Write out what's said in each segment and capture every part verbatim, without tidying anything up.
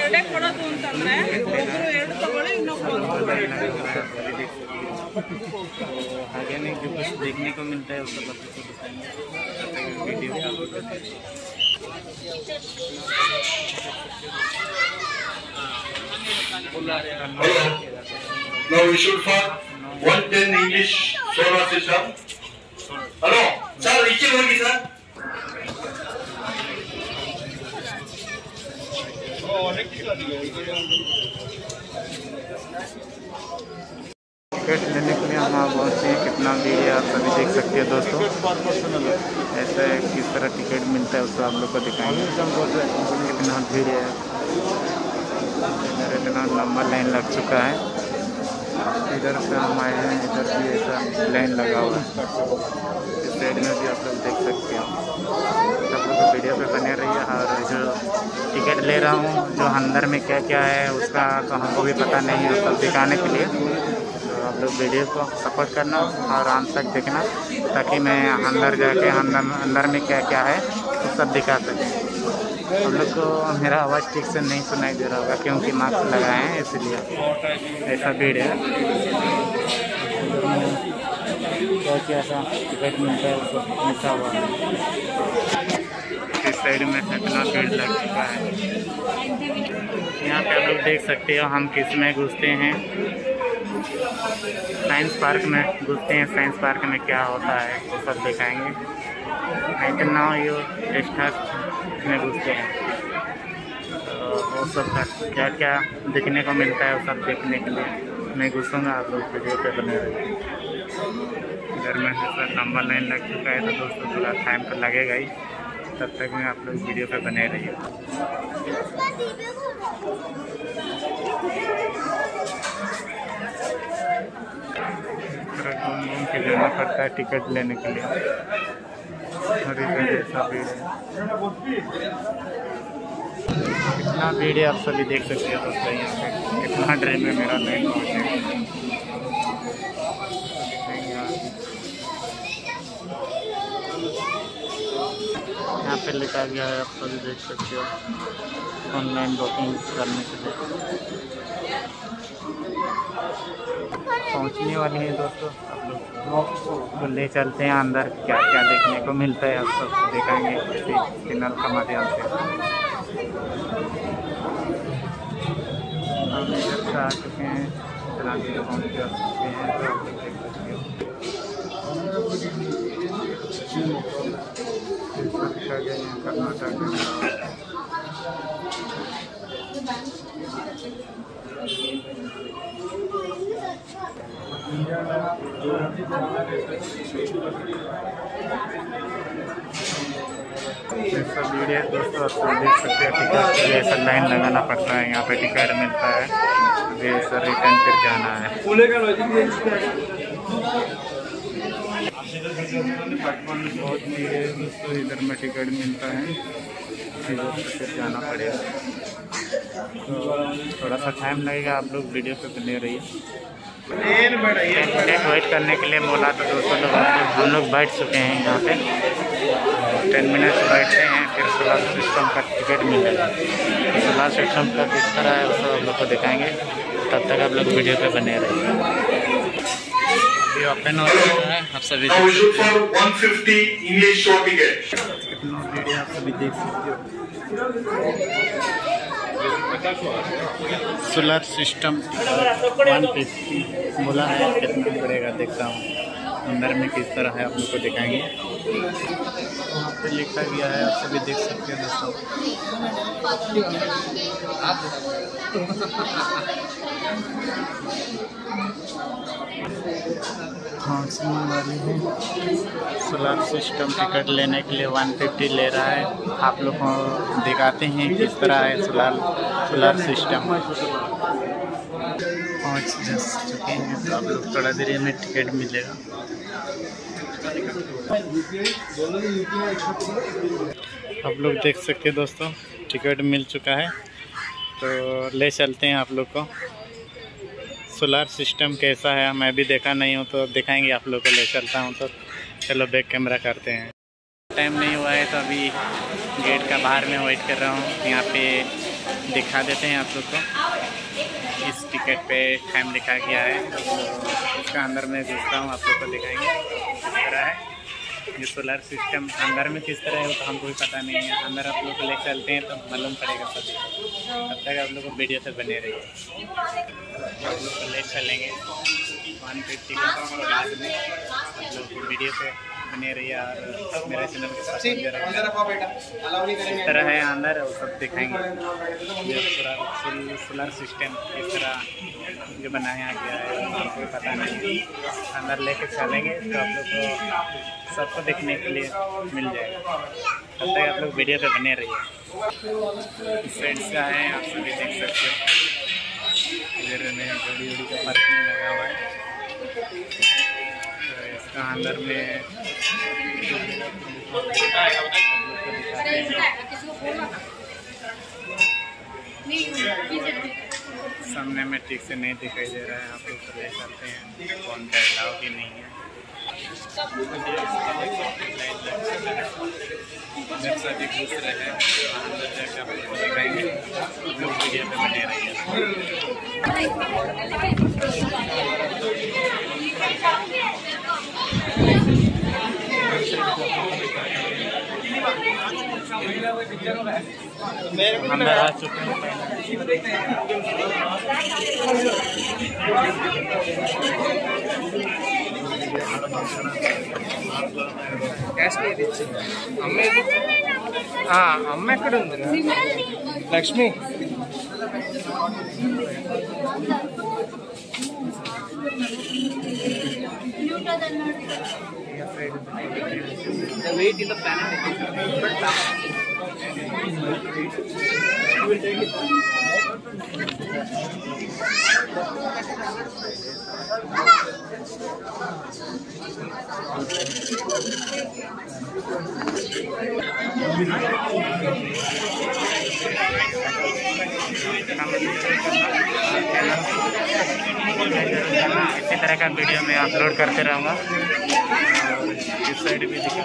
ಎರಡೇ ಕೊಡೋದು ಅಂತಂದ್ರೆ ಒಬ್ರು ಎರಡು ತಗೊಳ್ಳಿ ಇನ್ನೊಬ್ರು ಹಾಗೇನೇ ಗಿಫ್ಟ್ಸ್ देखने को मिलता है उसका मतलब वीडियो का no issue for one ten English solar system hello sir नीचे होगी सर टिकट लेने के लिए यहाँ पहुँचे कितना भी है आप सभी देख सकते हैं दोस्तों। ऐसा है किस तरह टिकट मिलता है उसको आप लोग को दिखाएंगे। कितना भीड़ है, इधर इतना लंबा लाइन लग चुका है। इधर से हम आए हैं, इधर भी ऐसा लाइन लगा हुआ है। इस साइड में भी आप लोग देख सकते हो। आप लोग वीडियो पर बने रहिए और जो टिकट ले रहा हूँ जो अंदर में क्या क्या है उसका तो हमको भी पता नहीं है, सब दिखाने के लिए तो आप लोग वीडियो को सपोर्ट करना और अंत तक देखना ताकि मैं अंदर जाके अंदर अंदर में क्या क्या है तो सब दिखा सकूँ। आप लोग को मेरा आवाज़ ठीक से नहीं सुनाई दे रहा होगा क्योंकि मास्क लगाए हैं, इसलिए ऐसा भीड़ है। क्या क्या ऐसा टिकट मिलता है उसको मिलता हुआ है। इस साइड में इतना भीड़ लग चुका है। यहाँ पे आप लोग देख सकते हो हम किस में घुसते हैं, साइंस पार्क में घुसते हैं। साइंस पार्क में क्या होता है वो सब दिखाएंगे। एंड नाउ यू स्टार्ट में घुसते हैं तो वो सब क्या क्या देखने को मिलता है वो सब देखने के लिए मैं घुसूँगा। आप लोग वीडियो पे बने रहिए। इधर में सर लंबा लाइन लग चुका है तो दोस्तों थोड़ा टाइम तो लगेगा ही, तब तक मैं आप लोग वीडियो पे बने रहिए। थोड़ा घूम घूम के जाना पड़ता है टिकट लेने के लिए। कितना भीड़ है आप सभी देख सकते हो दोस्तों। यहाँ पे कितना ट्रेन में मेरा लाइन पहुँचे। यहाँ पे लिखा गया है, आप सभी देख सकते हो, ऑनलाइन बुकिंग करने के लिए। पहुँचने वाले हैं दोस्तों, आप लोग तो ले चलते हैं अंदर क्या क्या देखने को मिलता है आप सबको दिखाएंगे इसी चैनल का माध्यम से। हम इधर से आ चुके हैं, चला के पहुँच चुके हैं तो आप देख सकते हो। कर्नाटक दोस्तों आप देख सकते हैं टिकट के लिए ऐसा लाइन लगाना पड़ता है। यहाँ पे टिकट मिलता है, ये सर रिटर्न करके आना है। बहुत भीड़ है दोस्तों, इधर में टिकट मिलता है, इधर जाना पड़ेगा तो थोड़ा सा टाइम लगेगा। आप लोग वीडियो पे बने रहिए। टेन मिनट वेट करने के लिए बोला तो दोस्तों लोग हम लोग बैठ चुके हैं यहाँ पे। टेन मिनट्स बैठे हैं फिर सोलर सिस्टम का टिकट मिलेगा। सोलर सिस्टम का किस तरह है उसको हम लोग को दिखाएंगे, तब तक आप लोग वीडियो पर बने रहिए। ये ओपन हो रहा है, आप सभी देख सकते हो। One fifty English show ticket कितना वीडियो आप सभी देख सकते हो। सोलर सिस्टम वन फिफ्टी बोला है, कितना पड़ेगा देखता हूँ अंदर में किस तरह है आप लोग को दिखाएंगे। वहाँ पे लिखा गया है, आप सभी देख सकते हो दोस्तों। पहुँचने वाली है। सोलर सिस्टम टिकट लेने के लिए वन फिफ्टी ले रहा है। आप लोग को दिखाते हैं किस तरह है सोलर सोलर सिस्टम। पहुँच चुके हैं तो आप लोग थोड़ा देर में टिकट मिलेगा। आप लोग देख सकते हैं दोस्तों टिकट मिल चुका है तो ले चलते हैं आप लोग को। सोलर सिस्टम कैसा है मैं भी देखा नहीं हूँ तो दिखाएंगे आप लोग को, ले चलता हूँ। तो चलो बैक कैमरा करते हैं। टाइम नहीं हुआ है तो अभी गेट का बाहर में वेट कर रहा हूँ। यहाँ पे दिखा देते हैं आप लोग को। इस टिकट पे टाइम लिखा गया है, इसका अंदर मैं घुसता हूँ, आप लोग को दिखाएंगे। ये सोलर सिस्टम अंदर में किस तरह है वो तो हमको भी पता नहीं है, अंदर आप लोग को ले चलते हैं तो मालूम पड़ेगा सब। तब तक आप लोग को वीडियो से बने रहिए। आप लोग को ले चलेंगे वन फिफ्टी के बाद में, आप लोग वीडियो से बने रहिए और मेरे चैनल के साथ। इस तरह है अंदर वो सब दिखाएंगे। ये पूरा सोलर सिस्टम इस तरह जो बनाया गया है आपको पता नहीं, अंदर लेके चलेंगे तो आप लोग को सबको देखने के लिए मिल जाएगा। तब तक आप लोग वीडियो पे बने रहिए। फ्रेंड्स का है आप सभी देख सकते हो, इधर में बड़ी बड़ी का पार्किंग लगा हुआ है। अंदर में सामने में ठीक से नहीं दिखाई दे रहा है, आप लोग तो ले सकते हैं कौन बैठा कि नहीं है। अंदर आ चुके हैं। हाँ अम्मे कड़ Lakshmi the weight in the planet but you will take it। इसी तरह का वीडियो मैं अपलोड करते रहूँगा। इस साइड भी दिखा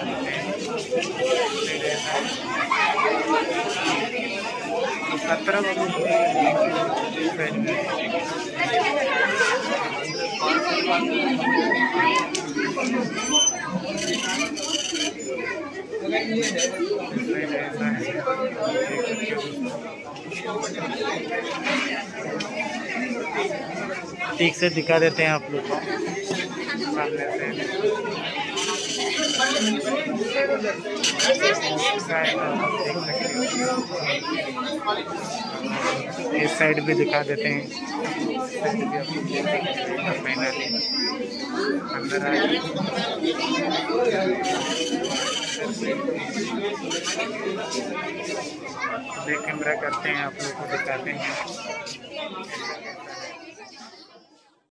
देते हैं। सत्रह ठीक से दिखा देते हैं आप लोग को। इस साइड भी दिखा देते हैं। अंदर बैक कैमरा करते हैं, आप लोग को दिखाते हैं।